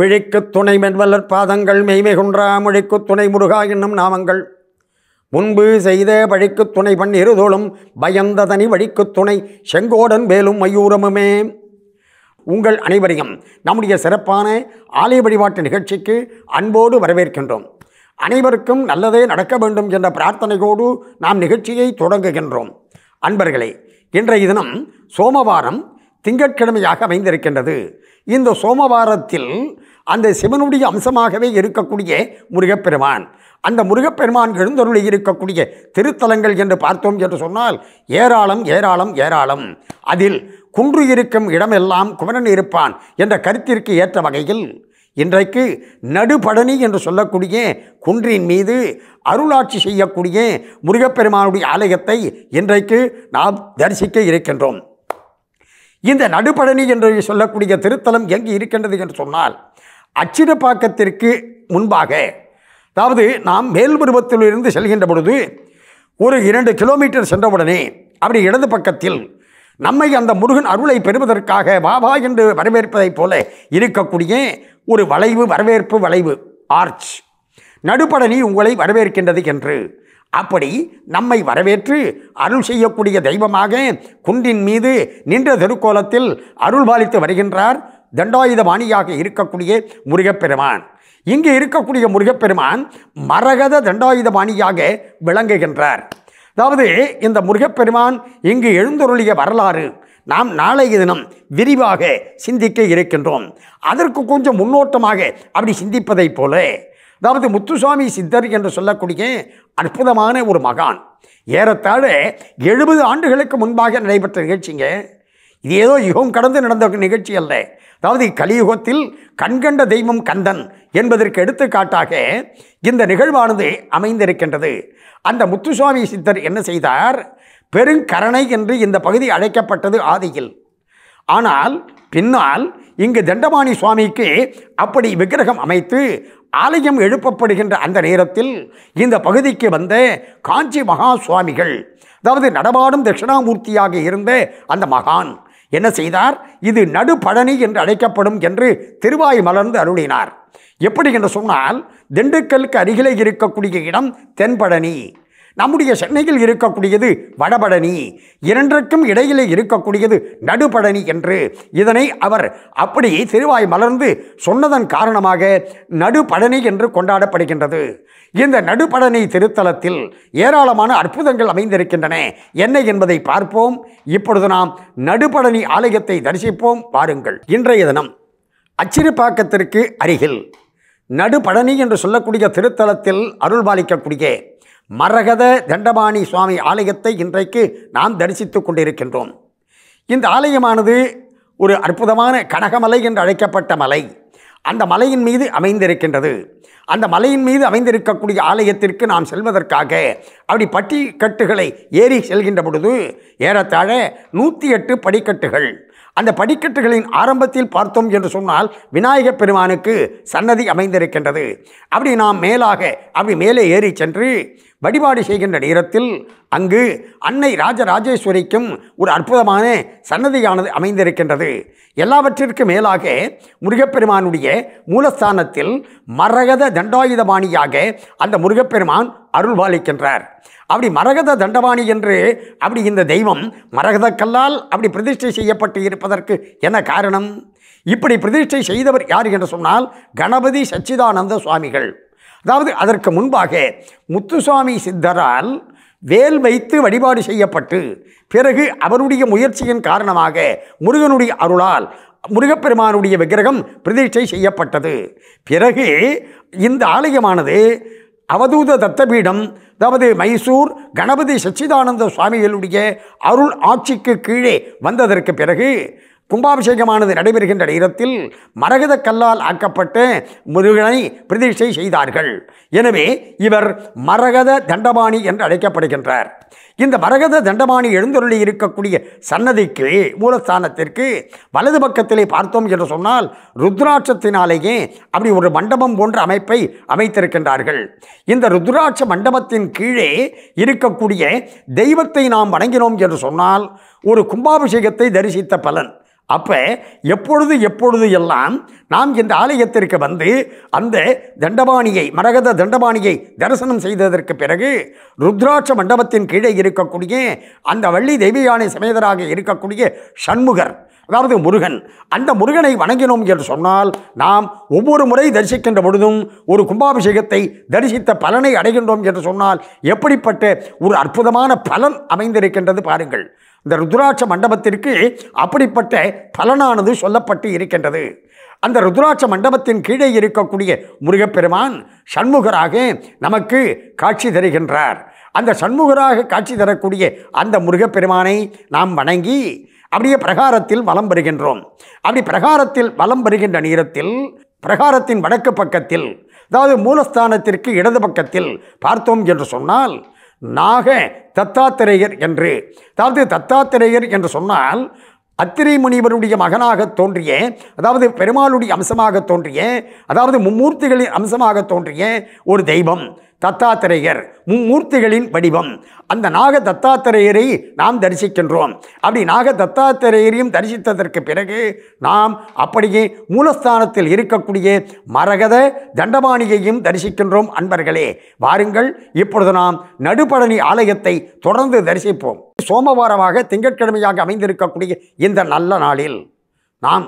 விழிக்குத் துணை மென்வலர் பாதங்கள் மெய்மிகுன்றா மொழிக்குத் துணை முருகா என்னும் நாமங்கள் முன்பு செய்த பழிக்குத் துணை பண் இருதோளும் பயந்த தனி வழிக்குத் துணை செங்கோடன் வேலும் மயூரமுமே. உங்கள் அனைவரையும் நம்முடைய சிறப்பான ஆலய வழிபாட்டு நிகழ்ச்சிக்கு அன்போடு வரவேற்கின்றோம். அனைவருக்கும் நல்லதே நடக்க வேண்டும் என்ற பிரார்த்தனையோடு நாம் நிகழ்ச்சியை தொடங்குகின்றோம். அன்பர்களே, இன்றைய தினம் சோமவாரம் திங்கட்கிழமையாக அமைந்திருக்கின்றது. இந்த சோமவாரத்தில் அந்த சிவனுடைய அம்சமாகவே இருக்கக்கூடிய முருகப்பெருமான், அந்த முருகப்பெருமான் எழுந்தருளி இருக்கக்கூடிய திருத்தலங்கள் என்று பார்த்தோம் என்று சொன்னால் ஏராளம் ஏராளம் ஏராளம். அதில் குன்று இருக்கும் இடமெல்லாம் குமரன் இருப்பான் என்ற கருத்திற்கு ஏற்ற வகையில் இன்றைக்கு நடுபழனி என்று சொல்லக்கூடிய குன்றின் மீது அருளாட்சி செய்யக்கூடிய முருகப்பெருமானுடைய ஆலயத்தை இன்றைக்கு நாம் தரிசிக்க இருக்கின்றோம். இந்த நடுபழனி என்று சொல்லக்கூடிய திருத்தலம் எங்கு இருக்கின்றது என்று சொன்னால் அச்சிரப்பாக்கத்திற்கு முன்பாக, அதாவது நாம் மேல்பருவத்திலிருந்து செல்கின்ற பொழுது ஒரு 2 கிலோமீட்டர் சென்றவுடனே அப்படி இடது பக்கத்தில் நம்மை அந்த முருகன் அருளை பெறுவதற்காக வாவா என்று வரவேற்பதைப் போல இருக்கக்கூடிய ஒரு வளைவு, வரவேற்பு வளைவு, ஆர்ச். நடுபழனி உங்களை வரவேற்கின்றது என்று அப்படி நம்மை வரவேற்று அருள் செய்யக்கூடிய தெய்வமாக குன்றின் மீது நின்ற திருக்கோலத்தில் அருள்பாலித்து வருகின்றார் தண்டாயுதபாணியாக இருக்கக்கூடிய முருகப்பெருமான். இங்கு இருக்கக்கூடிய முருகப்பெருமான் மரகத தண்டாயுதபாணியாக விளங்குகின்றார். அதாவது இந்த முருகப்பெருமான் இங்கு எழுந்தருளிய வரலாறு நாம் நாளைய தினம் விரிவாக சிந்திக்க இருக்கின்றோம். அதற்கு கொஞ்சம் முன்னோட்டமாக அப்படி சிந்திப்பதைப் போல, அதாவது முத்துசாமி சித்தர் என்று சொல்லக்கூடிய அற்புதமான ஒரு மகான், ஏறத்தாழ 70 ஆண்டுகளுக்கு முன்பாக நடைபெற்ற நிகழ்ச்சிங்க. இது ஏதோ யுகம் கடந்து நடந்த நிகழ்ச்சி அல்ல. அதாவது கலியுகத்தில் கண்கண்ட தெய்வம் கந்தன் என்பதற்கு எடுத்துக்காட்டாக இந்த நிகழ்வானது அமைந்திருக்கின்றது. அந்த முத்துசாமி சித்தர் என்ன செய்தார்? பெருங்கரணை என்று இந்த பகுதி அழைக்கப்பட்டது ஆதியில். ஆனால் பின்னால் இங்கு தண்டபாணி சுவாமிக்கு அப்படி விக்கிரகம் அமைத்து ஆலயம் எழுப்பப்படுகின்ற அந்த நேரத்தில் இந்த பகுதிக்கு வந்த காஞ்சி மகா சுவாமிகள், அதாவது நடமாடும் தட்சிணாமூர்த்தியாக இருந்த அந்த மகான் என்ன செய்தார்? இது நடுபழனி என்று அழைக்கப்படும் என்று திருவாய் மலர்ந்து அருளினார். எப்படி என்று சொன்னால், திண்டுக்கலுக்கு அருகிலே இருக்கக்கூடிய இடம் தென்பழனி, நம்முடைய சென்னையில் இருக்கக்கூடியது வடபழனி, இரண்டிற்கும் இடையிலே இருக்கக்கூடியது நடுபழனி என்று இதனை அவர் அப்படி திருவாய் மலர்ந்து சொன்னதன் காரணமாக நடுபழனி என்று கொண்டாடப்படுகின்றது. இந்த நடுபழனி திருத்தலத்தில் ஏராளமான அற்புதங்கள் அமைந்திருக்கின்றன. என்ன என்பதை பார்ப்போம். இப்பொழுது நாம் நடுபழனி ஆலயத்தை தரிசிப்போம். பாருங்கள், இன்றைய தினம் அச்சிறுப்பாக்கத்திற்கு அருகில் நடுபழனி என்று சொல்லக்கூடிய திருத்தலத்தில் அருள்பாலிக்கக்கூடிய மரகத தண்டபாணி சுவாமி ஆலயத்தை இன்றைக்கு நாம் தரிசித்து கொண்டிருக்கின்றோம். இந்த ஆலயமானது ஒரு அற்புதமான கனகமலை என்று அழைக்கப்பட்ட மலை, அந்த மலையின் மீது அமைந்திருக்கின்றது. அந்த மலையின் மீது அமைந்திருக்கக்கூடிய ஆலயத்திற்கு நாம் செல்வதற்காக அப்படி படிக்கட்டுகளை ஏறி செல்கின்ற பொழுது ஏறத்தாழ 108 படிக்கட்டுகள். அந்த படிக்கட்டுகளின் ஆரம்பத்தில் பார்த்தோம் என்று சொன்னால் விநாயகப் பெருமானுக்கு சன்னதி அமைந்திருக்கின்றது. அப்படி நாம் மேலே ஏறி சென்று வழிபாடு செய்கின்ற நேரத்தில் அங்கு அன்னை ராஜராஜேஸ்வரிக்கும் ஒரு அற்புதமான சன்னதியானது அமைந்திருக்கின்றது. எல்லாவற்றிற்கு மேலாக முருகப்பெருமானுடைய மூலஸ்தானத்தில் மரகத தண்டாயுதபாணியாக அந்த முருகப்பெருமான் அருள்பாலிக்கின்றார். அப்படி மரகத தண்டபாணி என்று அப்படி இந்த தெய்வம் மரகத கல்லால் அப்படி பிரதிஷ்டை செய்யப்பட்டு இருப்பதற்கு என்ன காரணம்? இப்படி பிரதிஷ்டை செய்தவர் யார் என்று சொன்னால் கணபதி சச்சிதானந்த சுவாமிகள். அதாவது அதற்கு முன்பாக முத்துசாமி சித்தரால் வேல் வைத்து வழிபாடு செய்யப்பட்டு பிறகு அவருடைய முயற்சியின் காரணமாக முருகனுடைய அருளால் முருகப்பெருமானுடைய விக்கிரகம் பிரதிஷ்டை செய்யப்பட்டது. பிறகு இந்த ஆலயமானது அவதூத தத்தபீடம், அதாவது மைசூர் கணபதி சச்சிதானந்த சுவாமிகளுடைய அருள் ஆட்சிக்கு கீழே வந்ததற்கு பிறகு கும்பாபிஷேகமானது நடைபெறுகின்ற நேரத்தில் மரகத கல்லால் ஆக்கப்பட்ட முருகனை பிரதிஷ்டை செய்தார்கள். எனவே இவர் மரகத தண்டபாணி என்று அழைக்கப்படுகின்றார். இந்த மரகத தண்டபாணி எழுந்தருளி இருக்கக்கூடிய சன்னதிக்கு, மூலஸ்தானத்திற்கு வலது பக்கத்திலே பார்த்தோம் என்று சொன்னால் ருத்ராட்சத்தினாலேயே அப்படி ஒரு மண்டபம் போன்ற அமைப்பை அமைத்திருக்கின்றார்கள். இந்த ருத்ராட்ச மண்டபத்தின் கீழே இருக்கக்கூடிய தெய்வத்தை நாம் வணங்கினோம் என்று சொன்னால் ஒரு கும்பாபிஷேகத்தை தரிசித்த பலன். அப்போ எப்பொழுது எல்லாம் நாம் இந்த ஆலயத்திற்கு வந்து அந்த தண்டபாணியை, மரகத தண்டபாணியை தரிசனம் செய்ததற்கு பிறகு ருத்ராட்ச மண்டபத்தின் கீழே இருக்கக்கூடிய அந்த வள்ளி தெய்வியானை சமேதராக இருக்கக்கூடிய சண்முகர், அதாவது முருகன், அந்த முருகனை வணங்கினோம் என்று சொன்னால் நாம் ஒவ்வொரு முறை தரிசிக்கின்ற பொழுதும் ஒரு கும்பாபிஷேகத்தை தரிசித்த பலனை அடைகின்றோம் என்று சொன்னால் எப்படிப்பட்ட ஒரு அற்புதமான பலன் அமைந்திருக்கின்றது பாருங்கள். இந்த ருத்ராட்ச மண்டபத்திற்கு அப்படிப்பட்ட பலனானது சொல்லப்பட்டு இருக்கின்றது. அந்த ருத்ராட்ச மண்டபத்தின் கீழே இருக்கக்கூடிய முருகப்பெருமான் சண்முகராக நமக்கு காட்சி தருகின்றார். அந்த சண்முகராக காட்சி தரக்கூடிய அந்த முருகப்பெருமானை நாம் வணங்கி அப்படியே பிரகாரத்தில் வலம் பெறுகின்றோம். அப்படி பிரகாரத்தில் வலம் பெறுகின்ற நேரத்தில் பிரகாரத்தின் வடக்கு பக்கத்தில், அதாவது மூலஸ்தானத்திற்கு இடது பக்கத்தில் பார்த்தோம் என்று சொன்னால் நாக தத்தாத்திரேயர் என்று, அதாவது தத்தாத்திரேயர் என்று சொன்னால் அத்திரை முனிவருடைய மகனாக தோன்றிய, அதாவது பெருமாளுடைய அம்சமாக தோன்றிய, அதாவது மும்மூர்த்திகளின் அம்சமாக தோன்றிய ஒரு தெய்வம் தத்தாத்திரேயர், மும்மூர்த்திகளின் வடிவம். அந்த நாக தத்தாத்திரேயரை நாம் தரிசிக்கின்றோம். அப்படி நாக தத்தாத்திரேயரையும் தரிசித்ததற்கு பிறகு நாம் அப்படியே மூலஸ்தானத்தில் இருக்கக்கூடிய மரகத தண்டபாணியையும் தரிசிக்கின்றோம். அன்பர்களே வாருங்கள், இப்பொழுது நாம் நடுபழனி ஆலயத்தை தொடர்ந்து தரிசிப்போம். சோமவாரமாக திங்கட்கிழமையாக அமைந்திருக்கக்கூடிய இந்த நல்ல நாளில் நாம்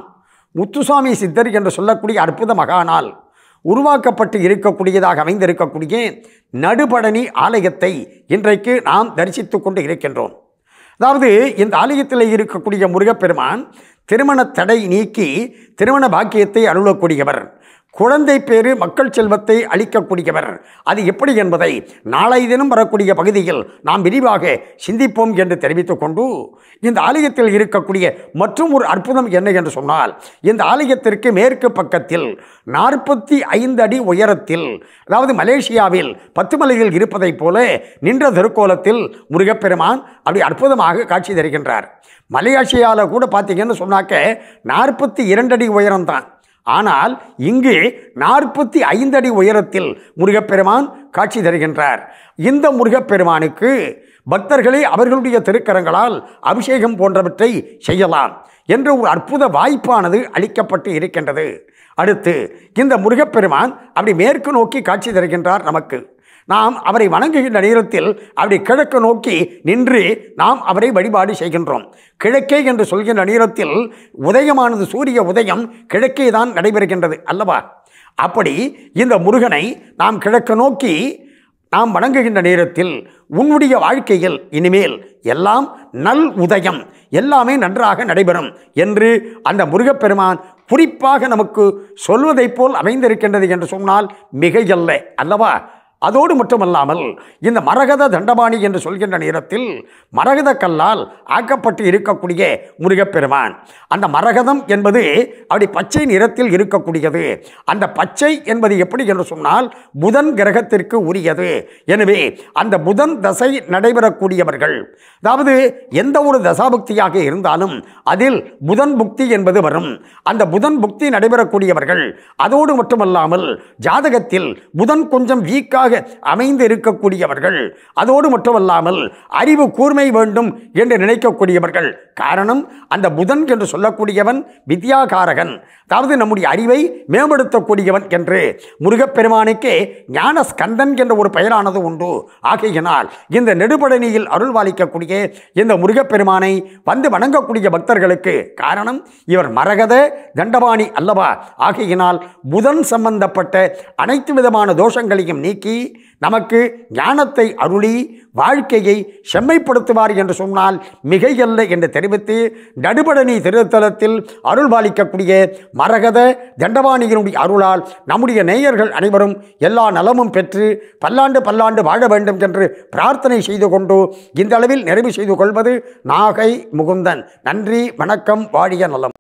முத்துசாமி சித்தர் என்று சொல்லக்கூடிய அற்புத மகானால் உருவாக்கப்பட்டு இருக்கக்கூடியதாக அமைந்திருக்கக்கூடிய நடுபழனி ஆலயத்தை இன்றைக்கு நாம் தரிசித்து கொண்டு இருக்கின்றோம். அதாவது இந்த ஆலயத்தில் இருக்கக்கூடிய முருகப்பெருமான் திருமண தடை நீக்கி திருமண பாக்கியத்தை அருளக்கூடியவர், குழந்தை பேறு மக்கள் செல்வத்தை அளிக்கக்கூடியவர். அது எப்படி என்பதை நாளை தினம் வரக்கூடிய பகுதியில் நாம் விரிவாக சிந்திப்போம் என்று தெரிவித்துக் கொண்டு, இந்த ஆலயத்தில் இருக்கக்கூடிய மற்றும் ஒரு அற்புதம் என்ன என்று சொன்னால், இந்த ஆலயத்திற்கு மேற்கு பக்கத்தில் 45 அடி உயரத்தில், அதாவது மலேசியாவில் 10 மலையில் இருப்பதைப் போல நின்ற திருக்கோலத்தில் முருகப்பெருமான் அப்படி அற்புதமாக காட்சி தருகின்றார். மலேசியாவில் கூட பார்த்தீங்கன்னு சொன்னாக்க 42 அடி உயரம்தான், ஆனால் இங்கு 45 அடி உயரத்தில் முருகப்பெருமான் காட்சி தருகின்றார். இந்த முருகப்பெருமானுக்கு பக்தர்களே அவர்களுடைய திருக்கரங்களால் அபிஷேகம் போன்றவற்றை செய்யலாம் என்ற ஒரு அற்புத வாய்ப்பானது அளிக்கப்பட்டு இருக்கின்றது. அடுத்து இந்த முருகப்பெருமான் அப்படி மேற்கு நோக்கி காட்சி தருகின்றார். நமக்கு நாம் அவரை வணங்குகின்ற நேரத்தில் அப்படி கிழக்கு நோக்கி நின்று நாம் அவரை வழிபாடு செய்கின்றோம். கிழக்கே என்று சொல்கின்ற நேரத்தில் உதயமானது, சூரிய உதயம் கிழக்கே தான் நடைபெறுகின்றது அல்லவா? அப்படி இந்த முருகனை நாம் கிழக்கு நோக்கி நாம் வணங்குகின்ற நேரத்தில் உன்னுடைய வாழ்க்கையில் இனிமேல் எல்லாம் நல் உதயம், எல்லாமே நன்றாக நடைபெறும் என்று அந்த முருகப்பெருமான் குறிப்பாக நமக்கு சொல்வதைப் போல் அமைந்திருக்கின்றது என்று சொன்னால் மிகையல்ல அல்லவா? அதோடு மட்டுமல்லாமல் இந்த மரகத தண்டபாணி என்று சொல்கின்ற நேரத்தில் மரகத கல்லால் ஆக்கப்பட்டு இருக்கக்கூடிய முருகப்பெருமான், அந்த மரகதம் என்பது அப்படி பச்சை நிறத்தில் இருக்கக்கூடியது. அந்த பச்சை என்பது எப்படி என்று சொன்னால் புதன் கிரகத்திற்கு உரியது. எனவே அந்த புதன் தசை நடைபெறக்கூடியவர்கள், அதாவது எந்த ஒரு தசாபுக்தியாக இருந்தாலும் அதில் புதன் புக்தி என்பது வரும். அந்த புதன் புக்தி நடைபெறக்கூடியவர்கள், அதோடு மட்டுமல்லாமல் ஜாதகத்தில் புதன் கொஞ்சம் வீக்காக அமைந்து இருக்கக்கூடியவர்கள், அதோடு மட்டுமல்லாமல் அறிவு கூர்மை வேண்டும் என்று நினைக்கக்கூடியவர்கள். காரணம், அந்த புதன் என்று சொல்லக்கூடியவன் வித்யாகாரகன், அதாவது நம்முடைய அறிவை மேம்படுத்தக்கூடியவன் என்று முருகப்பெருமானுக்கே ஞான ஸ்கந்தன் என்ற ஒரு பெயரானது உண்டு. ஆகையினால் இந்த நெடுபழனியில் அருள்வாளிக்கக்கூடிய இந்த முருகப்பெருமானை வந்து வணங்கக்கூடிய பக்தர்களுக்கு, காரணம் இவர் மரகத தண்டபாணி அல்லவா, ஆகையினால் புதன் சம்பந்தப்பட்ட அனைத்து விதமான தோஷங்களையும் நீக்கி நமக்கு ஞானத்தை அருளி வாழ்க்கையை செம்மைப்படுத்துவார் என்று சொன்னால் மிகையல்ல என்று தெரிவித்து, நடுபழனி திருத்தலத்தில் அருள்பாலிக்கக்கூடிய மரகத தண்டபாணியினுடைய அருளால் நம்முடைய நேயர்கள் அனைவரும் எல்லா நலமும் பெற்று பல்லாண்டு பல்லாண்டு வாழ வேண்டும் என்று பிரார்த்தனை செய்து கொண்டு இந்த அளவில் நிறைவு செய்து கொள்வது நாகை முகுந்தன். நன்றி, வணக்கம், வாழிய நலம்.